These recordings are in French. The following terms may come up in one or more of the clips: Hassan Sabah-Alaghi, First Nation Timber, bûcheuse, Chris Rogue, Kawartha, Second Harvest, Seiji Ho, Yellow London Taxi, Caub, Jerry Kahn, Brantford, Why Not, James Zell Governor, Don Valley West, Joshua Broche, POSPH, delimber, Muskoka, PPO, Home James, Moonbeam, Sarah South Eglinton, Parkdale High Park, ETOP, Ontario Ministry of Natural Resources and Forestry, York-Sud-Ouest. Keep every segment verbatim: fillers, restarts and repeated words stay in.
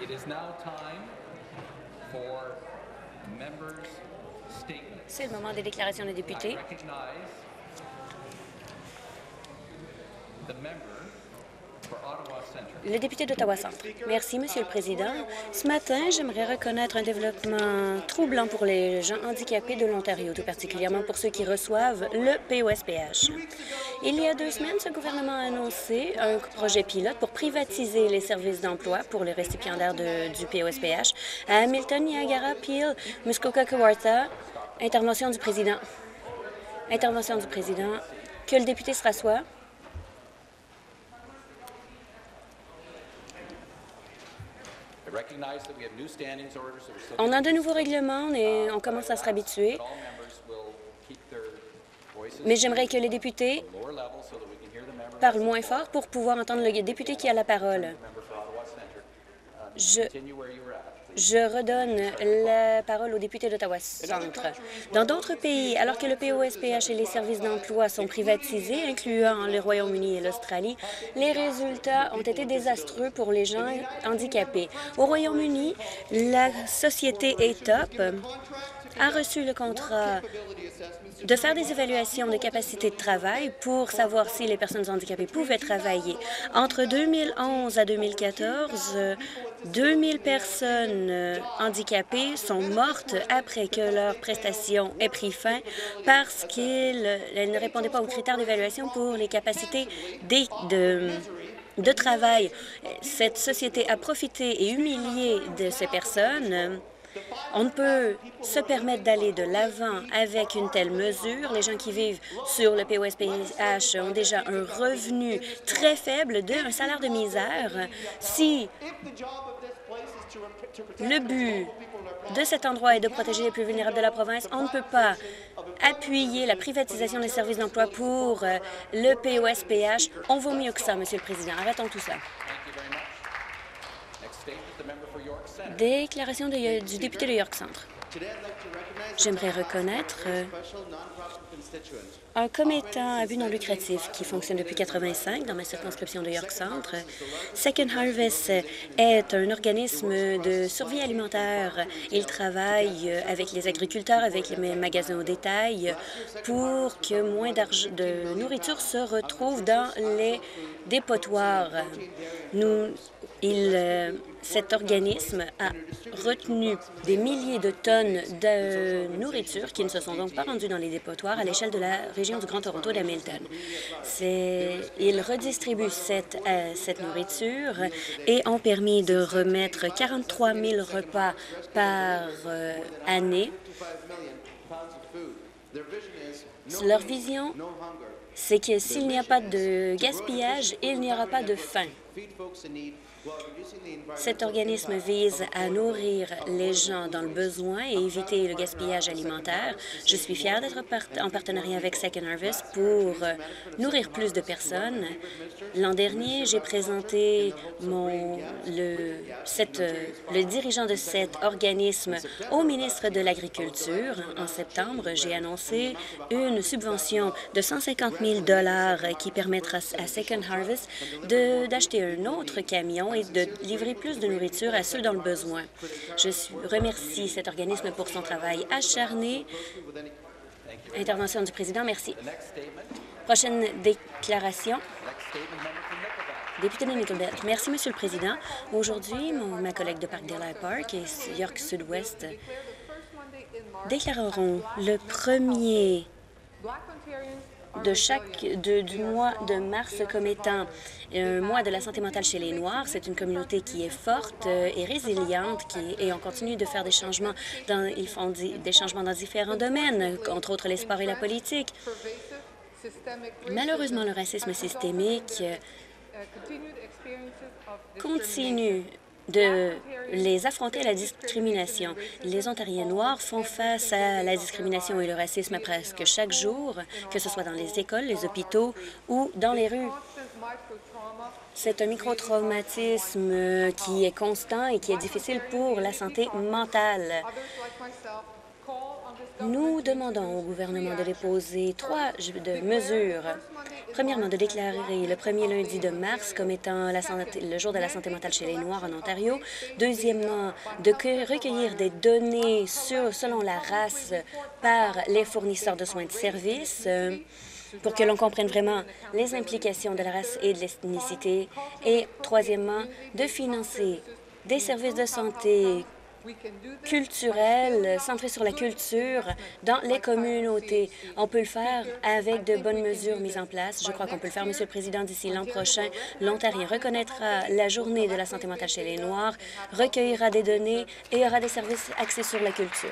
It is now time for members' statements. C'est le moment des déclarations des députés. I recognize the member for Ottawa Centre. Le député d'Ottawa Centre. Merci, Monsieur le Président. Ce matin, j'aimerais reconnaître un développement troublant pour les gens handicapés de l'Ontario, tout particulièrement pour ceux qui reçoivent le P O S P H. Il y a deux semaines, ce gouvernement a annoncé un projet pilote pour privatiser les services d'emploi pour les récipiendaires de, du P O S P H à Hamilton, Niagara, Peel, Muskoka, Kawartha. Intervention du président. Intervention du président. Que le député se rassoie. On a de nouveaux règlements et on commence à se réhabituer. Mais j'aimerais que les députés parlent moins fort pour pouvoir entendre le député qui a la parole. Je, je redonne la parole au député d'Ottawa Centre. Dans d'autres pays, alors que le P O S P H et les services d'emploi sont privatisés, incluant le Royaume-Uni et l'Australie, les résultats ont été désastreux pour les gens handicapés. Au Royaume-Uni, la société E T O P a reçu le contrat de faire des évaluations de capacité de travail pour savoir si les personnes handicapées pouvaient travailler. Entre deux mille onze à deux mille quatorze, deux mille personnes handicapées sont mortes après que leur prestation ait pris fin parce qu'elles ne répondaient pas aux critères d'évaluation pour les capacités des, de... de travail. Cette société a profité et humilié de ces personnes. On ne peut se permettre d'aller de l'avant avec une telle mesure. Les gens qui vivent sur le P O S P H ont déjà un revenu très faible d'un salaire de misère. Si le but de cet endroit est de protéger les plus vulnérables de la province, on ne peut pas appuyer la privatisation des services d'emploi pour le P O S P H. On vaut mieux que ça, Monsieur le Président. Arrêtons tout ça. Déclaration de, du député de York-Centre. J'aimerais reconnaître euh, un commettant à but non lucratif qui fonctionne depuis mille neuf cent quatre-vingt-cinq dans ma circonscription de York-Centre. Second Harvest est un organisme de survie alimentaire. Il travaille avec les agriculteurs, avec les magasins au détail pour que moins de nourriture se retrouve dans les dépotoirs. Nous, il... Euh, Cet organisme a retenu des milliers de tonnes de nourriture qui ne se sont donc pas rendues dans les dépotoirs à l'échelle de la région du Grand Toronto d'Hamilton. Il redistribue cette, euh, cette nourriture et ont permis de remettre quarante-trois mille repas par euh, année. Leur vision, c'est que s'il n'y a pas de gaspillage, il n'y aura pas de faim. Cet organisme vise à nourrir les gens dans le besoin et éviter le gaspillage alimentaire. Je suis fière d'être en partenariat avec Second Harvest pour nourrir plus de personnes. L'an dernier, j'ai présenté mon, le, cette, le dirigeant de cet organisme au ministre de l'Agriculture. En septembre, j'ai annoncé une subvention de cent cinquante mille dollars qui permettra à Second Harvest d'acheter un autre camion et de livrer plus de nourriture à ceux dans le besoin. Je remercie cet organisme pour son travail acharné. Intervention du président, merci. Prochaine déclaration. Député de Nickelbelt. Merci, Monsieur le Président. Aujourd'hui, ma collègue de Parkdale High Park et York-Sud-Ouest déclareront le premier de chaque de, du mois de mars comme étant un mois de la santé mentale chez les Noirs. C'est une communauté qui est forte et résiliente qui, et on continue de faire des changements dans, ils font des changements dans différents domaines, entre autres les sports et la politique. Malheureusement, le racisme systémique continue de les affronter à la discrimination. Les Ontariens noirs font face à la discrimination et le racisme presque chaque jour, que ce soit dans les écoles, les hôpitaux ou dans les rues. C'est un micro-traumatisme qui est constant et qui est difficile pour la santé mentale. Nous demandons au gouvernement de déposer trois de mesures. Premièrement, de déclarer le premier lundi de mars comme étant la santé, le jour de la santé mentale chez les Noirs en Ontario. Deuxièmement, de recueillir des données sur, selon la race par les fournisseurs de soins de services pour que l'on comprenne vraiment les implications de la race et de l'ethnicité. Et troisièmement, de financer des services de santé culturel, centré sur la culture dans les communautés. On peut le faire avec de bonnes mesures mises en place. Je crois qu'on peut le faire, Monsieur le Président. D'ici l'an prochain, l'Ontario reconnaîtra la journée de la santé mentale chez les Noirs, recueillera des données et aura des services axés sur la culture.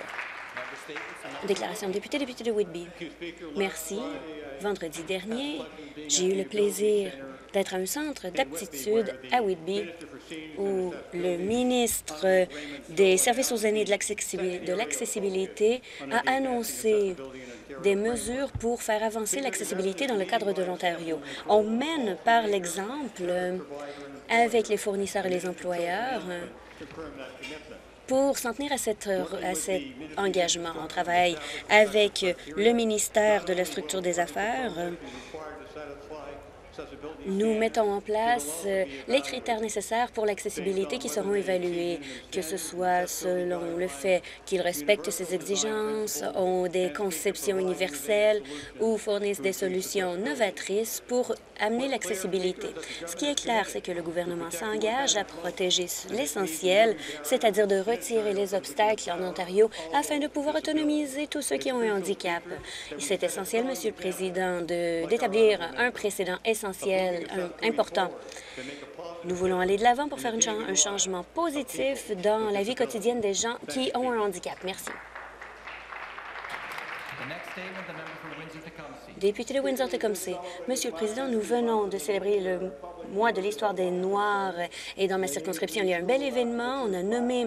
Déclaration de député, député de Whitby. Merci. Vendredi dernier, j'ai eu le plaisir d'être à un centre d'aptitude à Whitby où le ministre des Services aux aînés de l'accessibilité a annoncé des mesures pour faire avancer l'accessibilité dans le cadre de l'Ontario. On mène par l'exemple avec les fournisseurs et les employeurs pour s'en tenir à, cette, à cet engagement. On travaille avec le ministère de la Structure des Affaires. Nous mettons en place les critères nécessaires pour l'accessibilité qui seront évalués, que ce soit selon le fait qu'ils respectent ces exigences, ont des conceptions universelles ou fournissent des solutions novatrices pour amener l'accessibilité. Ce qui est clair, c'est que le gouvernement s'engage à protéger l'essentiel, c'est-à-dire de retirer les obstacles en Ontario afin de pouvoir autonomiser tous ceux qui ont un handicap. C'est essentiel, Monsieur le Président, d'établir un précédent essentiel essentiel, euh, important. Nous voulons aller de l'avant pour faire une cha un changement positif dans la vie quotidienne des gens qui ont un handicap. Merci. Député de Windsor-Tecumseh, Monsieur le Président, nous venons de célébrer le mois de l'histoire des Noirs et dans ma circonscription, il y a un bel événement. On a nommé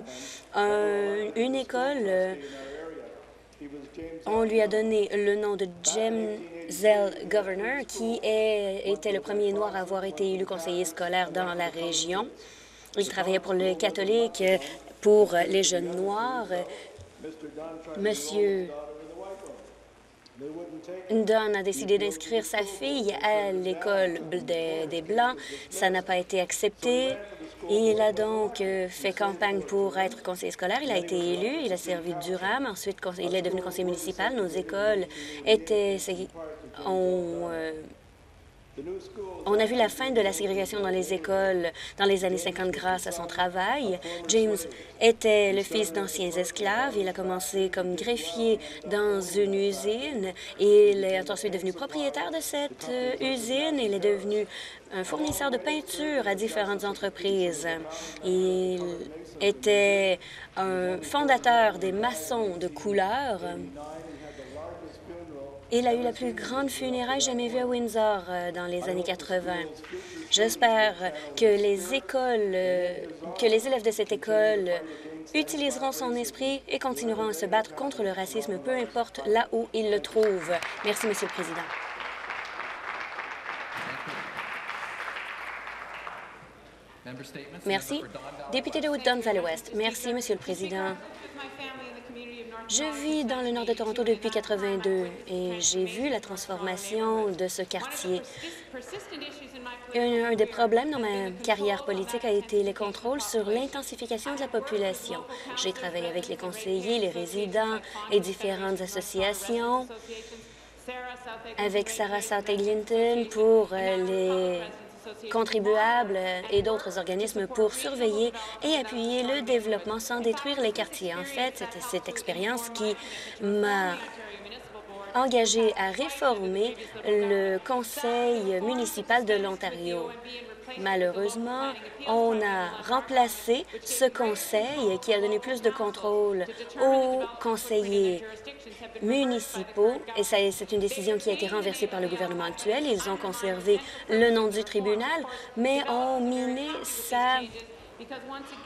euh, une école. Euh, On lui a donné le nom de James Zell Governor, qui est, était le premier Noir à avoir été élu conseiller scolaire dans la région. Il travaillait pour les catholiques, pour les jeunes Noirs. Monsieur Don a décidé d'inscrire sa fille à l'école des, des Blancs. Ça n'a pas été accepté. Il a donc fait campagne pour être conseiller scolaire. Il a été élu, il a servi Durham. Ensuite, il est devenu conseiller municipal. Nos écoles étaient... On, euh, on a vu la fin de la ségrégation dans les écoles dans les années cinquante grâce à son travail. James était le fils d'anciens esclaves. Il a commencé comme greffier dans une usine. Il est ensuite devenu propriétaire de cette usine. Il est devenu un fournisseur de peinture à différentes entreprises. Il était un fondateur des maçons de couleur. Il a eu la plus grande funéraille jamais vue à Windsor dans les années quatre-vingt. J'espère que les écoles, que les élèves de cette école utiliseront son esprit et continueront à se battre contre le racisme, peu importe là où ils le trouvent. Merci, Monsieur le Président. Merci. Député de Don Valley West. Merci, Monsieur le Président. Je vis dans le nord de Toronto depuis quatre-vingt-deux et j'ai vu la transformation de ce quartier. Un, un des problèmes dans ma carrière politique a été les contrôles sur l'intensification de la population. J'ai travaillé avec les conseillers, les résidents et différentes associations, avec Sarah South Eglinton pour les contribuables et d'autres organismes pour surveiller et appuyer le développement sans détruire les quartiers. En fait, c'était cette expérience qui m'a engagée à réformer le Conseil municipal de l'Ontario. Malheureusement, on a remplacé ce conseil qui a donné plus de contrôle aux conseillers municipaux et c'est une décision qui a été renversée par le gouvernement actuel. Ils ont conservé le nom du tribunal, mais ont miné sa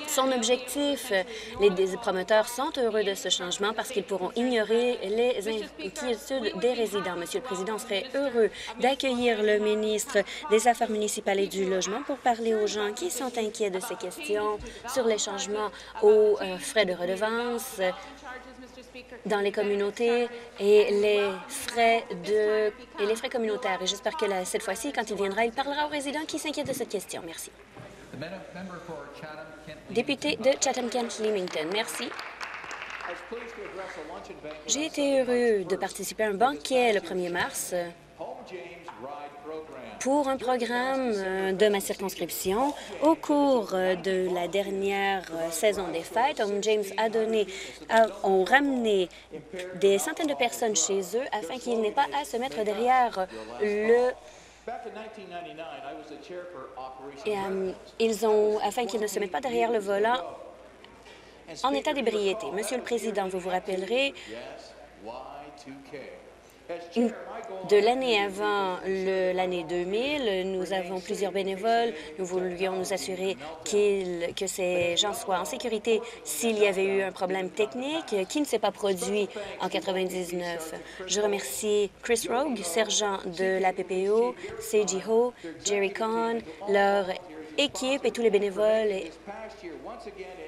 Son objectif, les promoteurs sont heureux de ce changement parce qu'ils pourront ignorer les inquiétudes des résidents. Monsieur le Président, on serait heureux d'accueillir le ministre des Affaires municipales et du Logement pour parler aux gens qui sont inquiets de ces questions sur les changements aux frais de redevance dans les communautés et les frais, de, et les frais communautaires. Et j'espère que là, cette fois-ci, quand il viendra, il parlera aux résidents qui s'inquiètent de cette question. Merci. Député de Chatham-Kent-Leamington, merci. J'ai été heureux de participer à un banquet le premier mars pour un programme de ma circonscription. Au cours de la dernière saison des fêtes, Home James a donné, a, ont ramené des centaines de personnes chez eux afin qu'ils n'aient pas à se mettre derrière le... Et, um, ils ont, afin qu'ils ne se mettent pas derrière le volant en état d'ébriété. Monsieur le Président, vous vous rappellerez de l'année avant l'année deux mille, nous avons plusieurs bénévoles. Nous voulions nous assurer qu'ils, que ces gens soient en sécurité s'il y avait eu un problème technique qui ne s'est pas produit en quatre-vingt-dix-neuf. Je remercie Chris Rogue, sergent de la P P O, Seiji Ho, Jerry Kahn, leur équipe et tous les bénévoles et,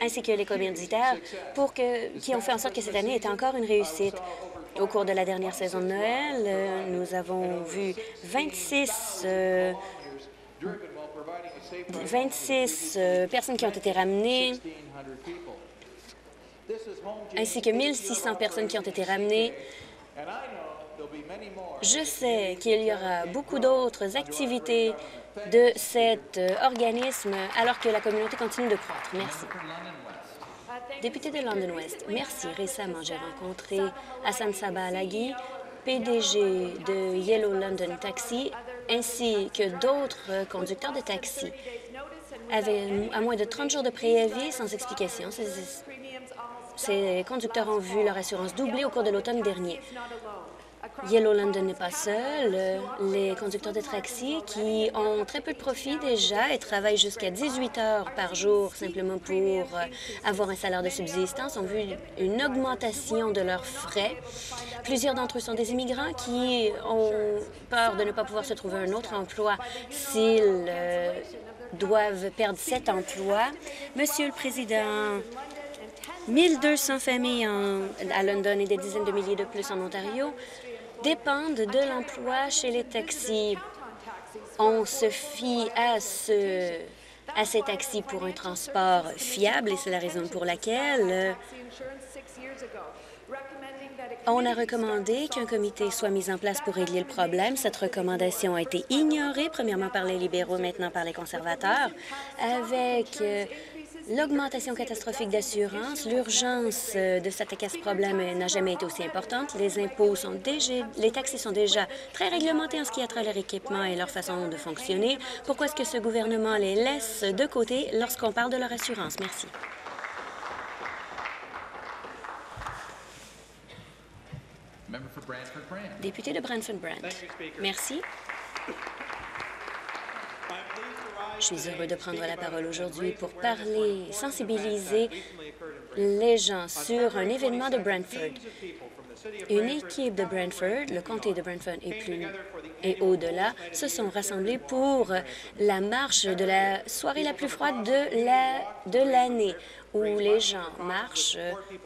ainsi que les commanditaires pour que, qui ont fait en sorte que cette année était encore une réussite. Au cours de la dernière saison de Noël, euh, nous avons vu vingt-six, euh, vingt-six euh, personnes qui ont été ramenées, ainsi que mille six cents personnes qui ont été ramenées. Je sais qu'il y aura beaucoup d'autres activités de cet organisme alors que la communauté continue de croître. Merci. Député de London West, merci. Récemment, j'ai rencontré Hassan Sabah-Alaghi, P D G de Yellow London Taxi, ainsi que d'autres conducteurs de taxi. Avec, à moins de trente jours de préavis, sans explication, ces, ces conducteurs ont vu leur assurance doubler au cours de l'automne dernier. Yellow London n'est pas seul. Les conducteurs de taxi qui ont très peu de profit déjà et travaillent jusqu'à dix-huit heures par jour simplement pour avoir un salaire de subsistance ont vu une augmentation de leurs frais. Plusieurs d'entre eux sont des immigrants qui ont peur de ne pas pouvoir se trouver un autre emploi s'ils euh, doivent perdre cet emploi. Monsieur le Président, mille deux cents familles en, à London et des dizaines de milliers de plus en Ontario dépendent de l'emploi chez les taxis. On se fie à, ce, à ces taxis pour un transport fiable et c'est la raison pour laquelle on a recommandé qu'un comité soit mis en place pour régler le problème. Cette recommandation a été ignorée, premièrement par les libéraux, maintenant par les conservateurs, avec l'augmentation catastrophique d'assurance. L'urgence de s'attaquer à ce problème n'a jamais été aussi importante. Les impôts sont déjà, les taxis sont déjà très réglementés en ce qui a trait à leur équipement et leur façon de fonctionner. Pourquoi est-ce que ce gouvernement les laisse de côté lorsqu'on parle de leur assurance? Merci. Député de Brantford-Brant. Merci. Je suis heureux de prendre la parole aujourd'hui pour parler, sensibiliser les gens sur un événement de Brantford. Une équipe de Brantford, le comté de Brantford et plus et au-delà, se sont rassemblés pour la marche de la soirée la plus froide de la, de l'année, où les gens marchent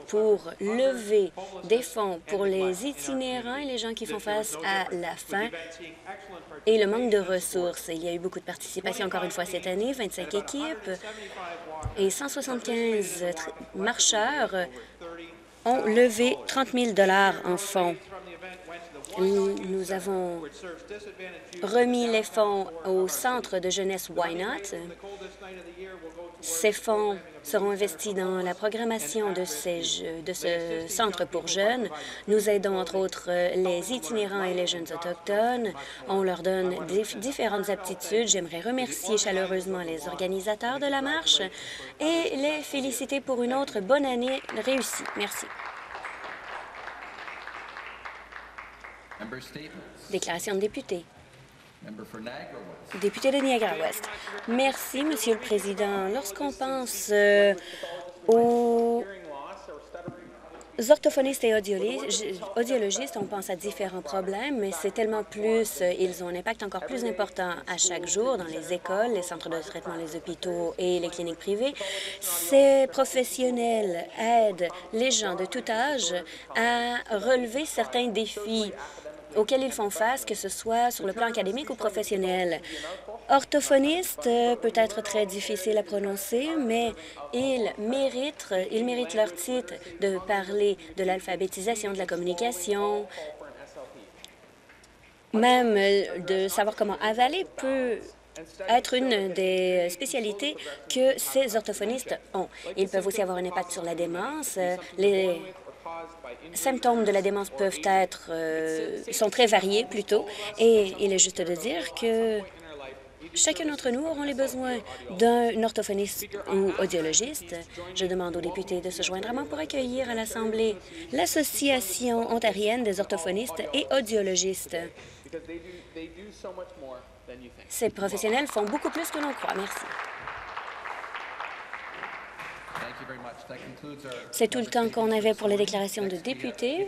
pour lever des fonds pour les itinérants et les gens qui font face à la faim et le manque de ressources. Il y a eu beaucoup de participation encore une fois cette année, vingt-cinq équipes et cent soixante-quinze marcheurs ont levé trente mille dollars en fonds. Nous avons remis les fonds au centre de jeunesse Why Not. Ces fonds seront investis dans la programmation de, ces jeux, de ce centre pour jeunes. Nous aidons, entre autres, les itinérants et les jeunes autochtones. On leur donne différentes aptitudes. J'aimerais remercier chaleureusement les organisateurs de la marche et les féliciter pour une autre bonne année réussie. Merci. Déclaration de député. Député de Niagara-Ouest. Merci, Monsieur le Président. Lorsqu'on pense euh, aux orthophonistes et audiologistes, on pense à différents problèmes, mais c'est tellement plus, ils ont un impact encore plus important à chaque jour dans les écoles, les centres de traitement, les hôpitaux et les cliniques privées. Ces professionnels aident les gens de tout âge à relever certains défis auxquels ils font face, que ce soit sur le plan académique ou professionnel. Orthophoniste peut être très difficile à prononcer, mais ils méritent, ils méritent leur titre de parler de l'alphabétisation, de la communication, même de savoir comment avaler peut être une des spécialités que ces orthophonistes ont. Ils peuvent aussi avoir un impact sur la démence. Les symptômes de la démence peuvent être, euh, sont très variés plutôt, et il est juste de dire que chacun d'entre nous auront les besoins d'un orthophoniste ou audiologiste. Je demande aux députés de se joindre à moi pour accueillir à l'Assemblée l'Association ontarienne des orthophonistes et audiologistes. Ces professionnels font beaucoup plus que l'on croit. Merci. C'est tout le temps qu'on avait pour les déclarations de députés.